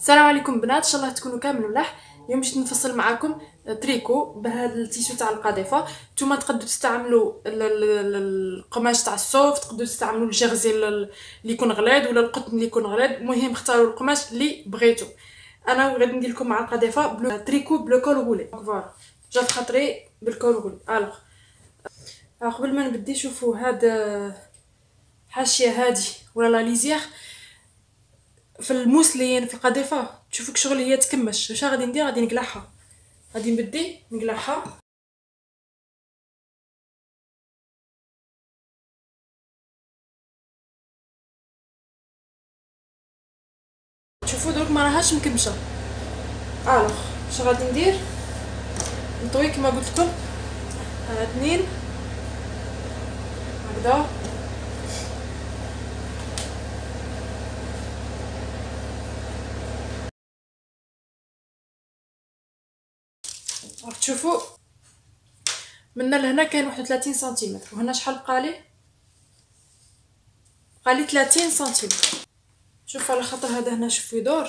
السلام عليكم بنات، ان شاء الله تكونوا كامل ملاح. اليوم باش نفصل معاكم تريكو بهذا التيشو تاع القضيفه. نتوما تقدروا تستعملوا القماش تاع الصوف، تقدروا تستعملوا الجرزي اللي يكون غليظ ولا القطن اللي يكون غليظ. المهم اختاروا القماش اللي بغيتو. انا غادي ندير لكم مع القضيفه تريكو بلو كول غولي. فوالا جات خاطري بالكول غولي. الوغ قبل ما نبدي شوفوا هذا حاشيه هادي ولا لا ليزير في الموسلين في القضيفه. تشوفوا كشغل هي تكمش. واش غادي ندير؟ غادي نقلعها، غادي نبدي نقلعها. تشوفوا درك ما راهاش مكمشه. الوغ واش غادي ندير؟ نطوي كما قلت لكم اثنين هكذا. تشوفوا من لهنا كاين 31 سنتيمتر، وهنا شحال بقالي؟ بقالي 30 سنتيمتر. شوف على خاطر هذا هنا شوف يدور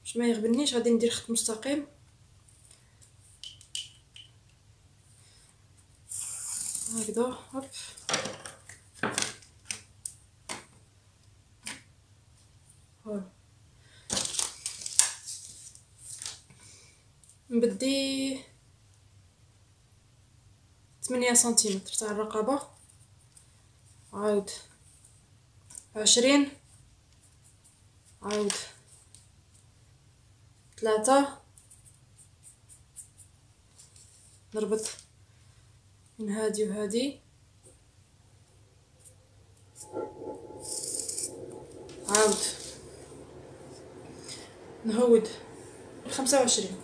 باش ما يغبنيش. غادي ندير خط مستقيم هكذا. هوب هون نبدي 8 سنتيمتر تاع الرقبه، عاود 20، عاود 3، نربط من هادي وهادي، عاود نهود 25.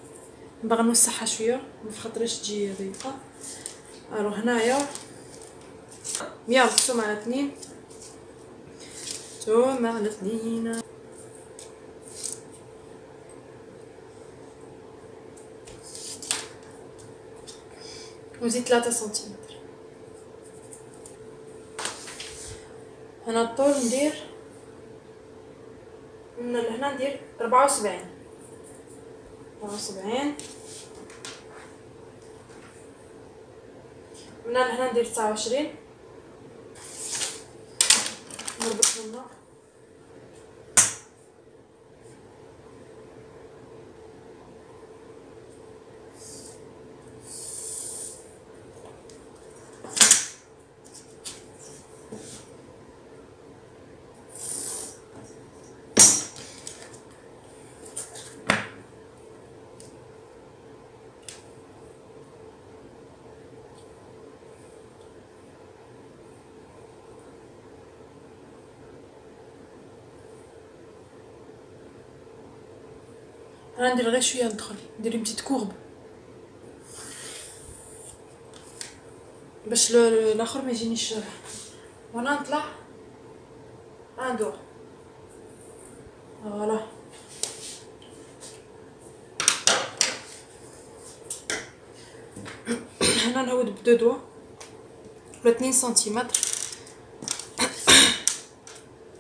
نبغي نوسعها شويه مفخطريش تجي ضيقه. اروح هنايا 100 مقسوم على 2 ثم على 2 وزيد 3 سنتيمتر. انا الطول ندير من هنا ندير 74، من هنا ندير 29، نربط هنا غندير غير شويه، ندخل ندير بتيت كورب باش الاخر ما يجينيش. وانا نطلع ندور فوالا. هنا نعود بدو دوا ولا 2 سنتيمتر.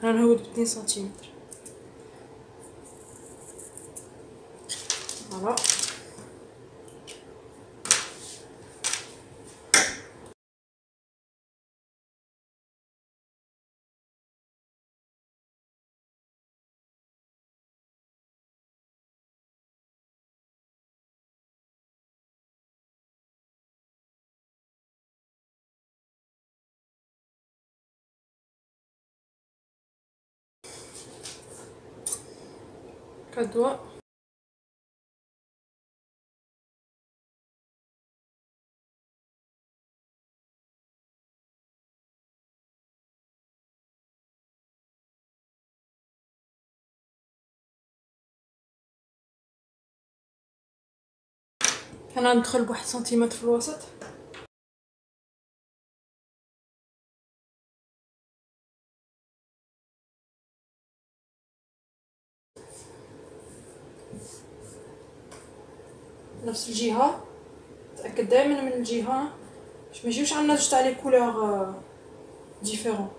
هنا نعود ب 2 سنتيمتر. فوالا كدوا هنا ندخل بواحد سنتيمتر في الوسط. نفس الجهة، تأكد دائما من الجهة باش ما يجيوش عندنا جوج تاع لي كولور ديفيرون.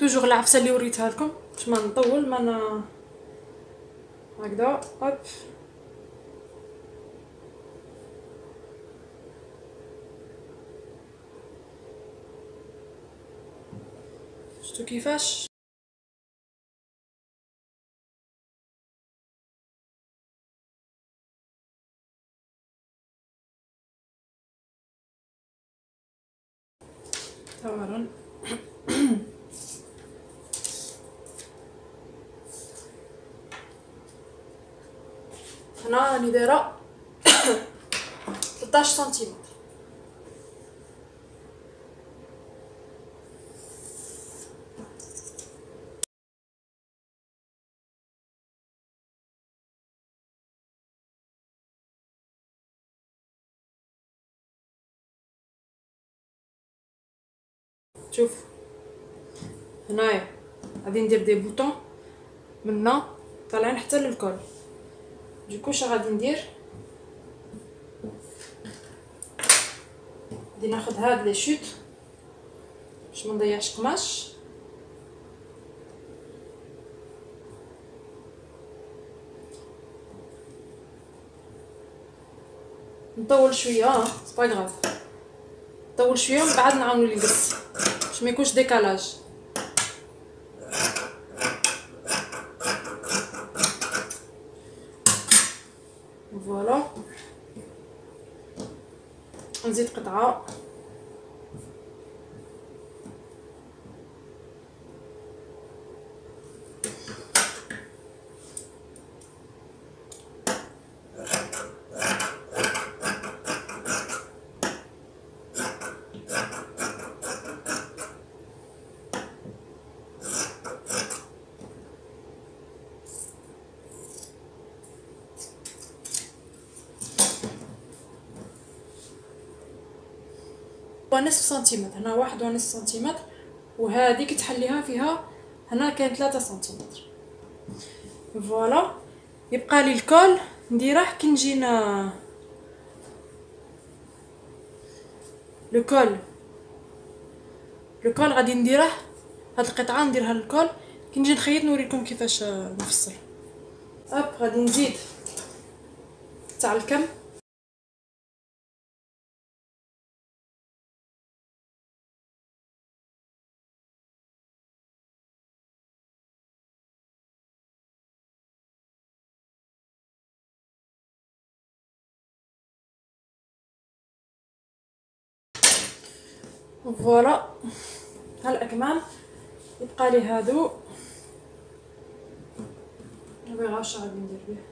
توجور العفسه اللي وريتها لكم باش ما نطول ما انا هكذا هوب شفتوا كيفاش طبعا. هنا راني دايره 13 سنتيمتر شوف هنايا غادي ندير دي بوطون من هنا طالعين حتى للكل دوكو شنو غادي ندير غادي ناخذ هاد لي شوت باش ما نضيعش قماش نطول شويه سي با غراف نطول شويه من بعد نعاونو نلبس باش ما يكونش ديكالاج فوالا نزيد قطعه نصف سنتيمتر هنا 1.5 سنتيمتر وهذه كتحليها فيها هنا كاين 3 سنتيمتر فوالا يبقى لي الكول نديره كي نجينا الكول غادي نديره هاد القطعه نديرها للكول كي نجي نخيط نوريكم كيفاش نفصل اب غادي نزيد تاع الكم فوالا ها الاكمام يبقى لي هادو دابا غاش غادي ندير بيه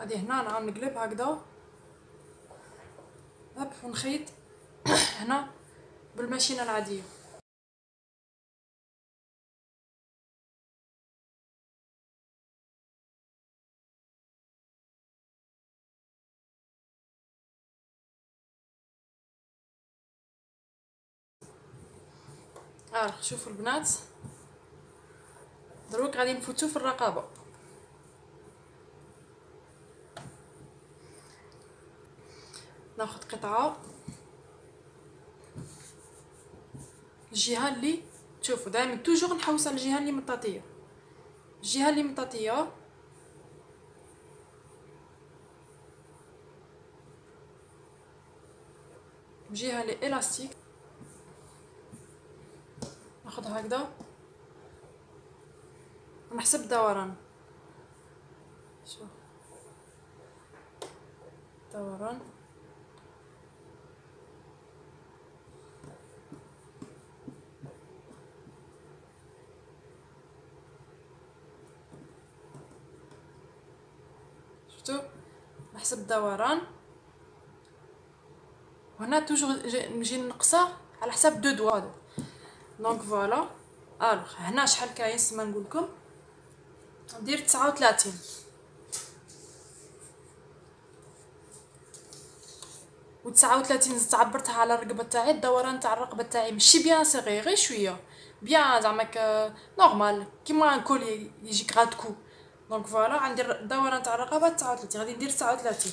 غادي هنا نعاود نقلب هكذا هب ونخيط هنا بالماشينه العاديه شوفوا البنات دروك غادي نفوتو في الرقبه ناخد قطعه الجهه اللي تشوفوا دائما توجور نحوس على الجهه اللي مطاطيه الجهه اللي الاستيك ناخدها هكذا ونحسب الدوران شوف دوران شفتوا حسب الدوران. وهنا توجور نجي نقصه على حساب دو دوا. دونك فوالا. الوغ هنا شحال كاين اسما نقول لكم ندير 39. و 39 زدت عبرتها على الرقبه تاعي. الدوران تاع الرقبه تاعي ماشي بيان صغير، غير شويه بيان زعما نورمال كيما ان كولي يجيك غاد كو. دونك فوالا غندير الدوران تاع الرقبه 39، غادي ندير 39.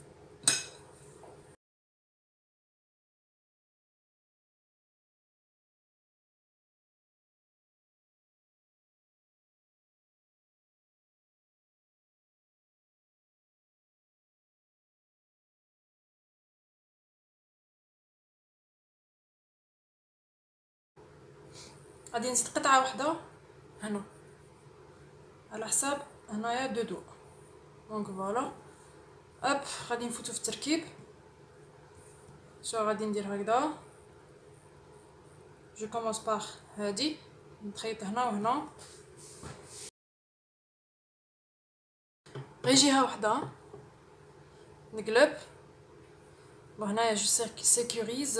غادي نزيد قطعة واحدة هنا على حساب هنايا دو دو. دونك فوالا اب غادي نفوتو في التركيب. شو غادي ندير هكذا، جو كومونس باغ هادي نخيط هنا وهنا، غير جهه وحده نقلب وهنايا جو سيكوريز.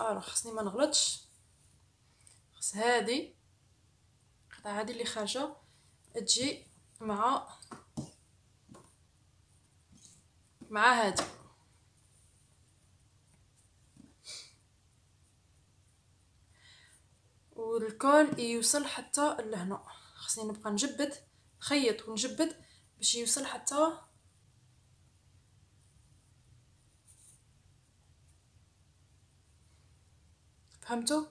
الوغ خصني ما نغلطش، خص هادي القطعه هادي اللي خارجه تجي مع هادي. والكول يوصل حتى لهنا، خصني نبقى نجبد نخيط ونجبد باش يوصل حتى فهمتوا.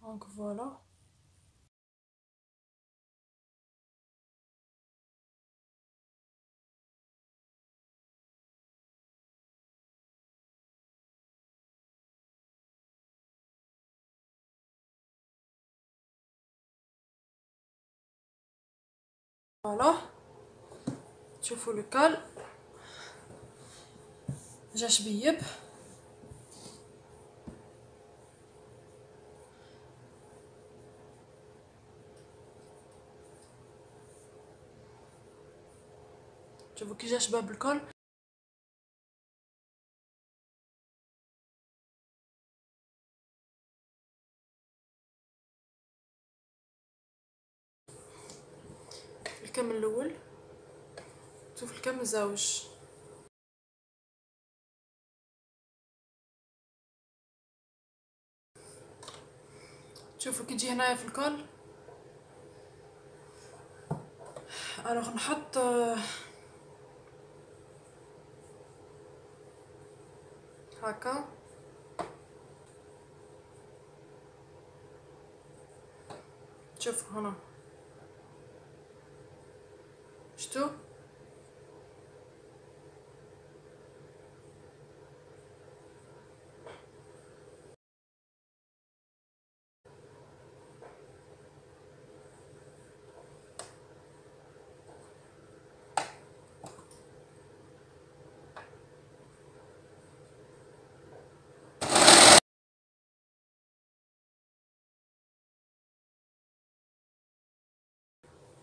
دونك فوالا فوالا تشوفوا الكال جا شبيب. شوفوا كي جا شباب الكل. الكم الاول شوف الكم زوج. شوفوا كي تجي هنايا في الكول. الوغ نحط هكا شوفوا هنا، شفتوا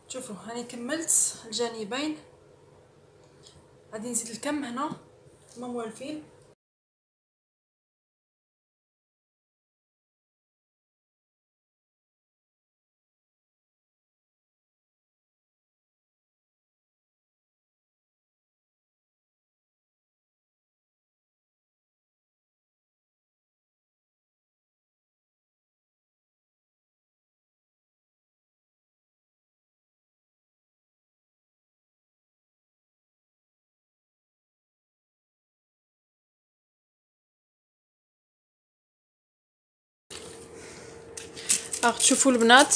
شوفوا هاني كملت الجانبين، غادي نزيد الكم هنا كما موالفين. تشوفوا البنات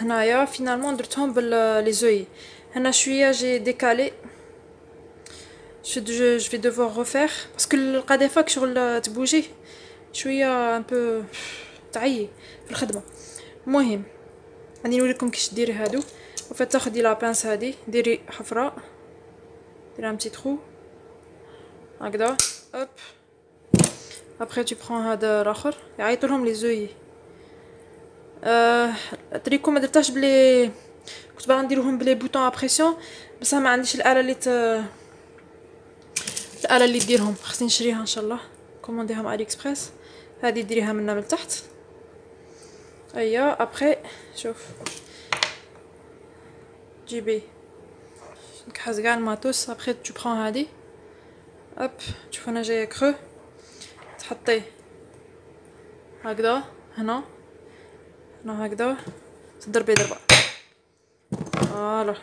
هنايا فينالمون درتهم باللي زوي هنا شويه جي ديكالي je vais devoir refaire parce que القذافه شغل تبوجي شويه ان بو تعي في الخدمه. المهم غادي نوريكم كيفاش ديري هادو. وفتاخدي لا بانس هادي ديري حفره ديري ان بتي ترو هكذا هوب. Après tu prends هذا الاخر يعيطوا لهم لي زوي. التريكو ما درتهش بلي كنت باغا نديرهم بلي بوطون ابريسيون بصح ما عنديش الاله اللي الاله اللي ديرهم، خصني نشريها ان شاء الله كومونديهم علي اكسبريس. هذه ديريها من تحت ايا. ابري شوف جيبي نكحز كاع الماتوس. ابري tu prends هذه هوب شوف انا جايه كرو تحطيه هكذا هنا هنا هكذا تضربي ضربه فوالا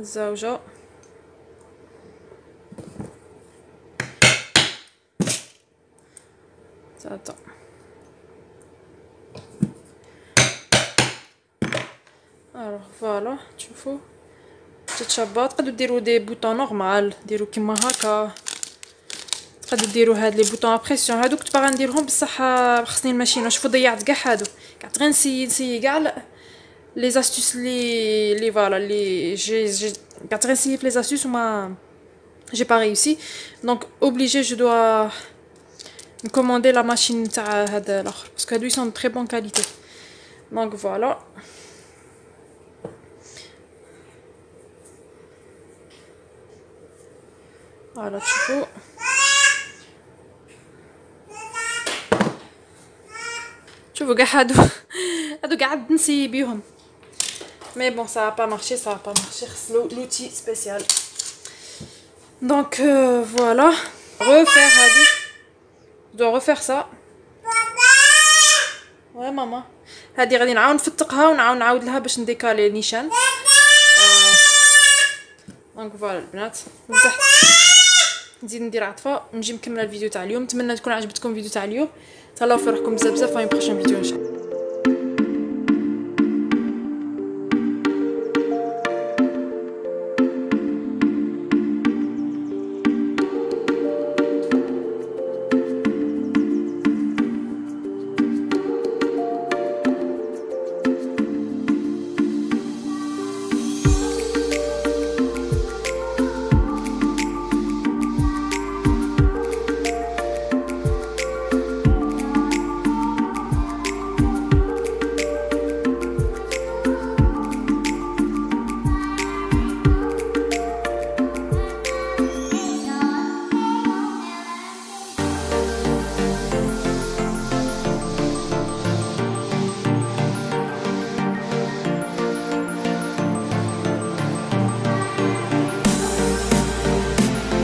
الزوجه تاتا الو فوالا. تشوفوا تتشبط تقدروا ديروا دي بوطون نورمال ديروا كيما هكا غادي ديروا هاد لي بوطون ابريسيون. هادو كنت باغا نديرهم بصح خصني الماشينه. شوفوا ضيعت كاع هادو قعدت غير نسيي كاع لي زاستوس لي فوالا لي جي قعدت غير نسيي في لي زاستوس وما جي با ريوسي. دونك اوبليجي جو دوا نكوموندي لا ماشين تاع هاد الاخر باسكو هادو يسون تري بون كاليتي. دونك فوالا فوالا تشوفوا شوفوا كاع هادو قعدت نسي بيهم مي بون سا با مارشي خص لوتي سبيسيال. دونك فوالا ريفير هادي دو ريفير سا وي ماما. هادي غادي نعاود نفتقها ونعاود نعاود لها باش نديكالي نيشان. دونك فوالا البنات من تحت نزيد ندير عطفه ونجي مكمله الفيديو تاع اليوم. نتمنى تكون عجبتكم الفيديو تاع اليوم. تهلاو في روحكم بزاف في بروشين فيديو ان شاء الله.